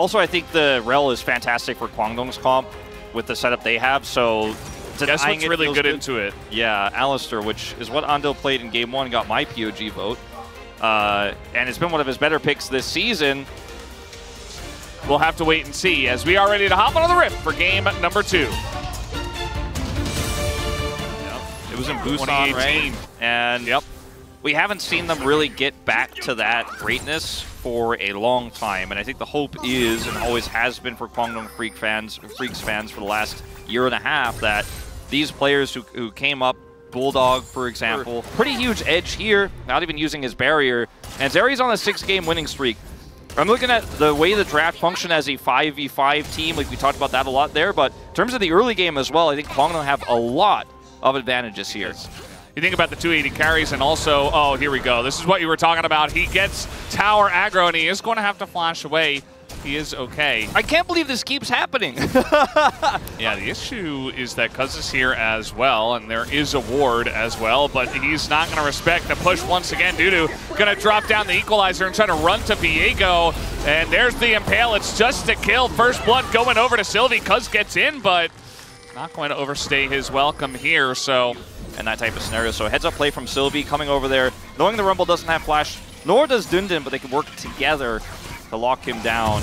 Also, I think the Rel is fantastic for Kwangdong's comp with the setup they have, so guess what's really good into it? Yeah, Alistair, which is what Andil played in Game 1, got my POG vote. And it's been one of his better picks this season. We'll have to wait and see as we are ready to hop on the Rift for game number 2. Yep. It was in Busan, right? And yep, we haven't seen them really get back to that greatness for a long time. And I think the hope is, and always has been for Kwangdong Freecs fans for the last year and a half, that these players who came up, Bulldog, for example, pretty huge edge here, not even using his barrier. And Zeri's on a 6-game winning streak. I'm looking at the way the draft functioned as a 5v5 team, like we talked about that a lot there, but in terms of the early game as well, I think Kwangdong have a lot of advantages here. You think about the 280 carries and also, oh, here we go. This is what you were talking about. He gets tower aggro and he is going to have to flash away. He is okay. I can't believe this keeps happening. Yeah, the issue is that Cuzz is here as well, and there is a ward as well, but he's not going to respect the push once again. Dudu going to drop down the equalizer and try to run to Viego, and there's the impale. It's just a kill. First blood going over to Sylvie. Cuzz gets in, but not going to overstay his welcome here, so... And that type of scenario. So heads up play from Sylvie coming over there, knowing the Rumble doesn't have flash, nor does Dundin, but they can work together to lock him down.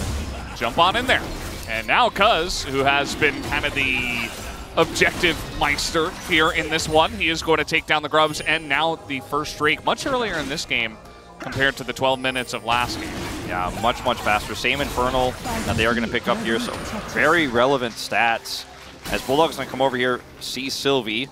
Jump on in there. And now Cuzz, who has been kind of the objective meister here in this one, he is going to take down the Grubs and now the first Drake much earlier in this game compared to the 12 minutes of last game. Yeah, much, much faster. Same Infernal that they are going to pick up here, so very relevant stats. As Bulldog's going to come over here, see Sylvie.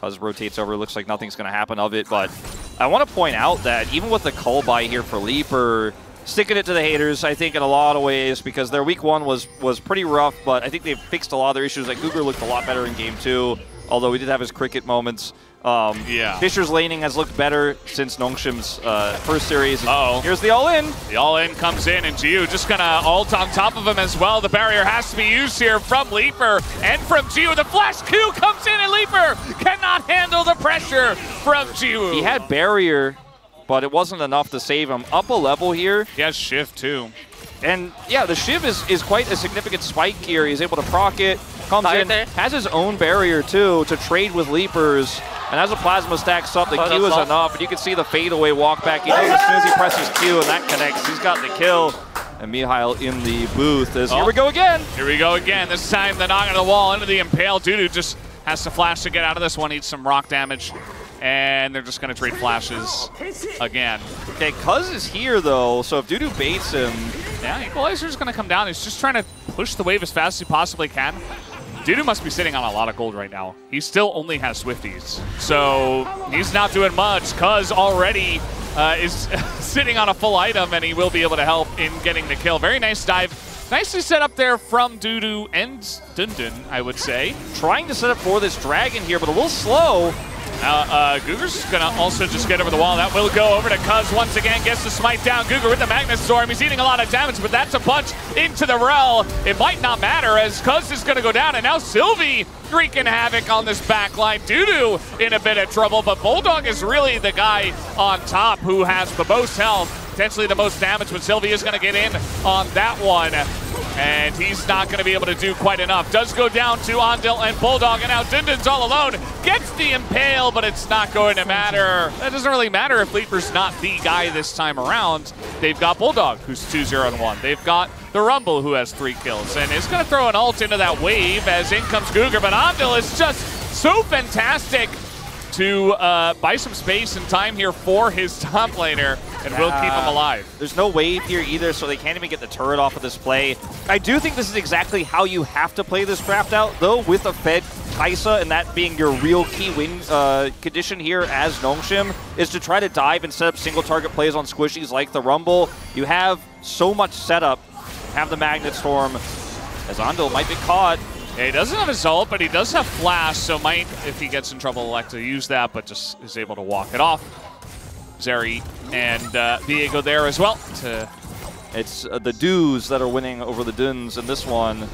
Cuzz rotates over, looks like nothing's going to happen of it, but I want to point out that even with the cull buy here for Leaper, sticking it to the haters, I think, in a lot of ways, because their week one was pretty rough, but I think they've fixed a lot of their issues. Like, Gugeor looked a lot better in game 2, although he did have his cricket moments. Yeah. Fisher's laning has looked better since Nongshim's first series. Uh-oh. Here's the all-in. The all-in comes in, and Jiu just going to ult on top of him as well. The barrier has to be used here from Leaper and from Jiu. The flash Q comes in, and Leaper cannot handle the pressure from Jiu. He had barrier, but it wasn't enough to save him. Up a level here. He has Shiv too. And yeah, the Shiv is quite a significant spike here. He's able to proc it, comes in, has his own barrier too to trade with Leapers. And as the Plasma stacks up, the Q is enough. And you can see the fadeaway walk back. He knows as soon as he presses Q and that connects, he's got the kill. And Mihail in the booth is, here we go again. Here we go again. This time the knock on the wall into the Impale. Dudu just has to flash to get out of this one. Needs some rock damage. And they're just going to trade flashes again. Okay, Cuzz is here, though, so if Dudu baits him... Yeah, Equalizer's going to come down. He's just trying to push the wave as fast as he possibly can. Dudu must be sitting on a lot of gold right now. He still only has Swifties, so he's not doing much. Cuzz already is sitting on a full item, and he will be able to help in getting the kill. Very nice dive. Nicely set up there from Dudu and Dundin, I would say. Trying to set up for this dragon here, but a little slow. Gugeor's going to also just get over the wall. That will go over to Cuzz once again. Gets the smite down. Gugeor with the Magnus Storm. He's eating a lot of damage, but that's a punch into the Rel. It might not matter as Cuzz is going to go down. And now Sylvie wreaking havoc on this backline. Dudu in a bit of trouble, but Bulldog is really the guy on top who has the most health, potentially the most damage, but Sylvie is going to get in on that one. And he's not going to be able to do quite enough. Does go down to Andil and Bulldog, and now Dindin's all alone. Gets the Impale, but it's not going to matter. That doesn't really matter if Leaper's not the guy this time around. They've got Bulldog, who's 2-0-1. They've got the Rumble, who has 3 kills, and is going to throw an ult into that wave as in comes Gugeor, but Andil is just so fantastic to buy some space and time here for his top laner, and will keep him alive. There's no wave here either, so they can't even get the turret off of this play. I do think this is exactly how you have to play this draft out, though, with a fed Kai'Sa, and that being your real key win condition here as Nongshim, is to try to dive and set up single target plays on squishies like the Rumble. You have so much setup, have the Magnet Storm, as Andil might be caught. Yeah, he doesn't have his ult, but he does have flash, so might, if he gets in trouble, elect to use that, but just is able to walk it off. Zeri and Viego there as well. It's the do's that are winning over the duns in this one.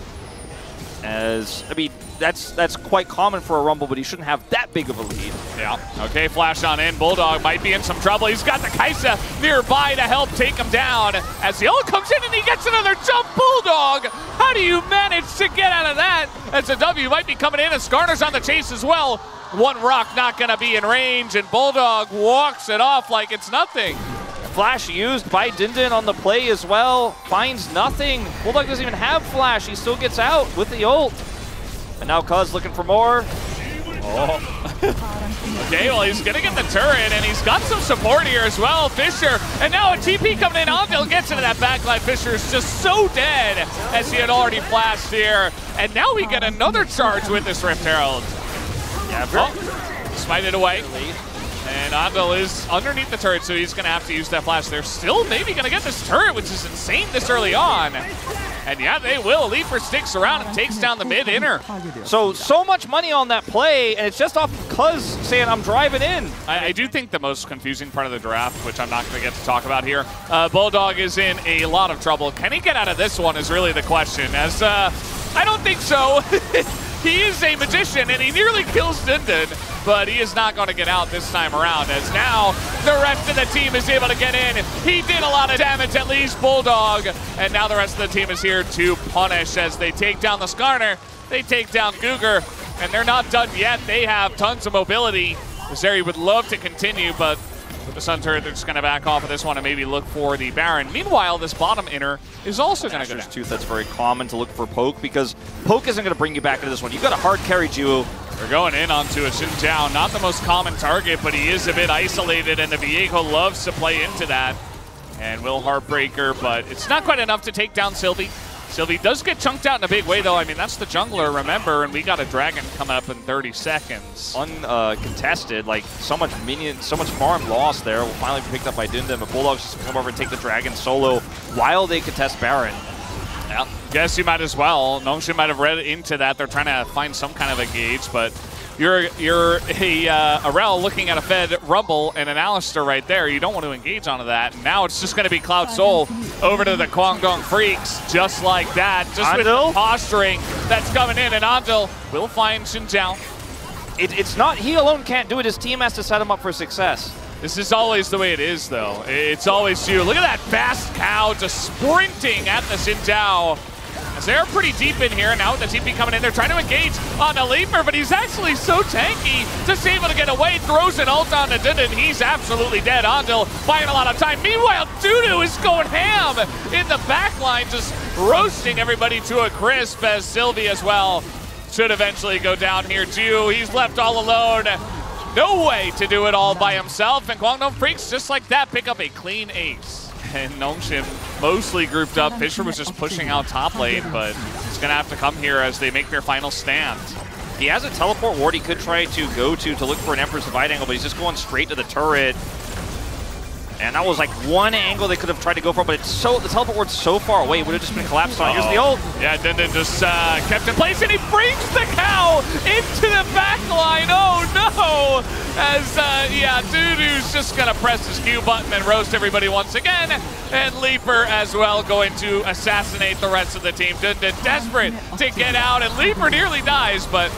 As I mean, that's quite common for a Rumble, but he shouldn't have that big of a lead. Yeah. Okay, flash on in. Bulldog might be in some trouble. He's got the Kai'Sa nearby to help take him down. As the ult comes in and he gets another jump. Bulldog, how do you manage to get out of that? As the W might be coming in, and Skarner's on the chase as well. One rock not going to be in range, and Bulldog walks it off like it's nothing. Flash used by Dundin on the play as well. Finds nothing. Bulldog doesn't even have flash. He still gets out with the ult. And now Cuzz looking for more. Oh. Okay, well, he's going to get the turret, and he's got some support here as well. Fisher, and now a TP coming in. Andil gets into that backline. Fisher is just so dead, as he had already flashed here. And now we get another charge with this Rift Herald. Yeah, oh, smite it away. And Andil is underneath the turret, so he's going to have to use that flash. They're still maybe going to get this turret, which is insane this early on. And yeah, they will. Leaper sticks around and takes down the mid-inner. So much money on that play, and it's just off of Cuzz saying, I'm driving in. I do think the most confusing part of the draft, which I'm not going to get to talk about here, Bulldog is in a lot of trouble. Can he get out of this one is really the question, as I don't think so. He is a magician, and he nearly kills Dundin, but he is not going to get out this time around, as now the rest of the team is able to get in. He did a lot of damage, at least Bulldog, and now the rest of the team is here to punish as they take down the Skarner, they take down Gugeor, and they're not done yet. They have tons of mobility. Zeri would love to continue, but with the Sun Turret, they're just going to back off of this one and maybe look for the Baron. Meanwhile, this bottom inner is also going to go down. Tooth, that's very common to look for poke, because poke isn't going to bring you back into this one. You've got a hard carry duo. They're going in onto a Xin Zhao. Not the most common target, but he is a bit isolated, and the Viego loves to play into that. And will Heartbreaker, but it's not quite enough to take down Sylvie. Sylvie does get chunked out in a big way, though. I mean, that's the jungler, remember, and we got a dragon coming up in 30 seconds. Uncontested, like, so much minion, so much farm loss there. We'll finally be picked up by Dundin, but Bulldog's just come over and take the dragon solo while they contest Baron. Yeah, guess you might as well. Nongshim might have read into that. They're trying to find some kind of a gauge, but you're a Rell looking at a Fed Rumble and an Alistair right there. You don't want to engage onto that. Now it's just going to be Cloud Soul over to the Kwangdong Freecs, just like that. Just Andil? With the posturing that's coming in, and Andil will find Xin Zhao. It's not he alone can't do it. His team has to set him up for success. This is always the way it is, though. It's always you. Look at that fast cow just sprinting at the Xin Zhao. They're pretty deep in here, and now with the TP coming in, they're trying to engage on the Leaper, but he's actually so tanky, just able to get away, throws an ult on the Dundin. He's absolutely dead. Andil buying a lot of time. Meanwhile, Dudu is going ham in the back line, just roasting everybody to a crisp, as Sylvie as well should eventually go down here too. He's left all alone. No way to do it all by himself, and Kwangdong Freecs, just like that, pick up a clean ace. And Nongshim mostly grouped up. Fisher was just pushing out top lane, but he's going to have to come here as they make their final stand. He has a teleport ward he could try to go to look for an Empress Divide angle, but he's just going straight to the turret. And that was like one angle they could have tried to go for, but it's so the teleport ward's so far away, it would have just been collapsed on. Here's the ult. Yeah, Dundin just kept in place, and he brings the cow into the back line. Oh no! As, yeah, Dudu's just gonna press his Q button and roast everybody once again. And Leaper as well going to assassinate the rest of the team. Dundin desperate to get out, and Leaper nearly dies, but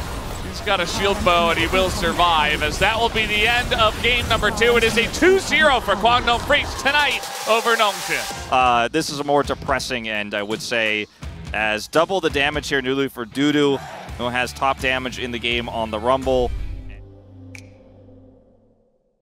he's got a shield bow, and he will survive, as that will be the end of game number 2. It is a 2-0 for Kwangdong Freecs tonight over Nongshim. This is a more depressing end, I would say, as double the damage here newly for Dudu, who has top damage in the game on the Rumble.